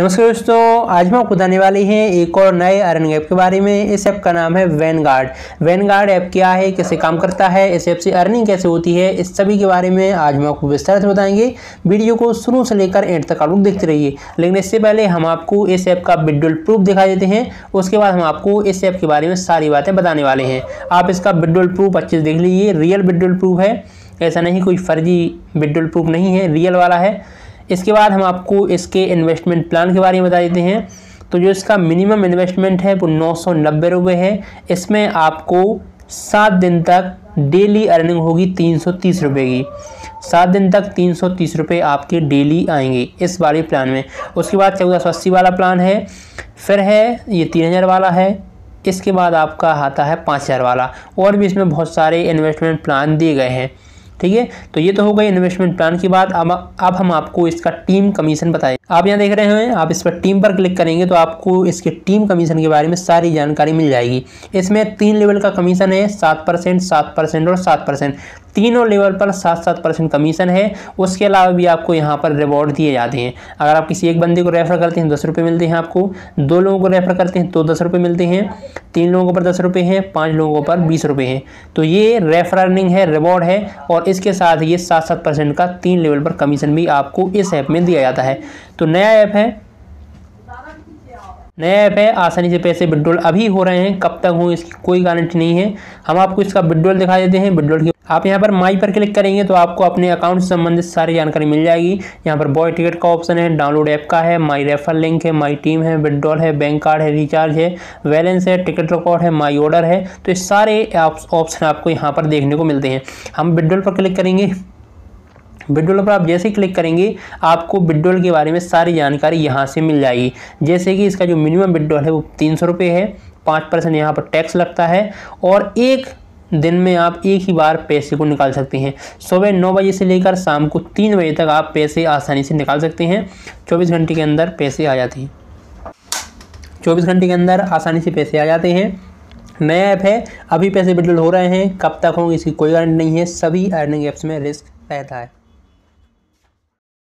नमस्कार दोस्तों, आज हम आपको बताने वाले हैं एक और नए अर्निंग ऐप के बारे में। इस ऐप का नाम है वैनगार्ड। वैनगार्ड ऐप क्या है, कैसे काम करता है, इस ऐप से अर्निंग कैसे होती है, इस सभी के बारे में आज हम आपको विस्तार से बताएंगे। वीडियो को शुरू से लेकर एंड तक आप लोग देखते रहिए। लेकिन इससे पहले हम आपको इस ऐप का विड्रॉल प्रूफ दिखा देते हैं, उसके बाद हम आपको इस ऐप के बारे में सारी बातें बताने वाले हैं। आप इसका विड्रॉल प्रूफ अच्छे से देख लीजिए, रियल विड्रॉल प्रूफ है, ऐसा नहीं कोई फर्जी विड्रॉल प्रूफ नहीं है, रियल वाला है। इसके बाद हम आपको इसके इन्वेस्टमेंट प्लान के बारे में बता देते हैं। तो जो इसका मिनिमम इन्वेस्टमेंट है वो 990 रुपये है। इसमें आपको 7 दिन तक डेली अर्निंग होगी 330 रुपये की। 7 दिन तक 330 रुपये आपके डेली आएंगे इस वाले प्लान में। उसके बाद 1480 वाला प्लान है, फिर है ये 3000 वाला है, इसके बाद आपका आता है 5000 वाला। और भी इसमें बहुत सारे इन्वेस्टमेंट प्लान दिए गए हैं, ठीक है। तो ये तो हो गई इन्वेस्टमेंट प्लान की बात। अब हम आपको इसका टीम कमीशन बताएं। आप यहाँ देख रहे हैं, आप इस पर टीम पर क्लिक करेंगे तो आपको इसके टीम कमीशन के बारे में सारी जानकारी मिल जाएगी। इसमें 3 लेवल का कमीशन है, 7%, 7% और 7%। तीनों लेवल पर 7-7% कमीशन है। उसके अलावा भी आपको यहाँ पर रिवॉर्ड दिए जाते हैं। अगर आप किसी एक बंदे को रेफ़र करते हैं 10 रुपये मिलते हैं आपको, 2 लोगों को रेफ़र करते हैं तो 10 रुपये मिलते हैं, 3 लोगों पर 10 रुपये हैं, 5 लोगों पर 20 रुपये हैं। तो ये रेफर अर्निंग है, रिवॉर्ड है। और इसके साथ ये 7-7% का 3 लेवल पर कमीशन भी आपको इस ऐप में दिया जाता है। तो नया ऐप है, आसानी से पैसे विड्रॉल अभी हो रहे हैं, कब तक हों इसकी कोई गारंटी नहीं है। हम आपको इसका विड्रॉल दिखा देते हैं। विड्रॉल की आप यहां पर माई पर क्लिक करेंगे तो आपको अपने अकाउंट से संबंधित सारी जानकारी मिल जाएगी। यहां पर बॉय टिकट का ऑप्शन है, डाउनलोड ऐप का है, माई रेफर लिंक है, माई टीम है, विड्रॉल है, बैंक कार्ड है, रिचार्ज है, बैलेंस है, टिकट रिकॉर्ड है, माई ऑर्डर है। तो ये सारे ऑप्शन आपको यहाँ पर देखने को मिलते हैं। हम विड्रॉल पर क्लिक करेंगे। विड्रॉल पर आप जैसे ही क्लिक करेंगे आपको विड्रॉल के बारे में सारी जानकारी यहाँ से मिल जाएगी। जैसे कि इसका जो मिनिमम विड्रॉल है वो 300 रुपये है, 5% यहाँ पर टैक्स लगता है। और एक दिन में आप एक ही बार पैसे को निकाल सकते हैं। सुबह 9 बजे से लेकर शाम को 3 बजे तक आप पैसे आसानी से निकाल सकते हैं। 24 घंटे के अंदर पैसे आ जाते हैं, 24 घंटे के अंदर आसानी से पैसे आ जाते हैं। नया ऐप है, अभी पैसे विड्रॉल हो रहे हैं, कब तक होंगे इसकी कोई गारंटी नहीं है। सभी अर्निंग ऐप्स में रिस्क रहता है।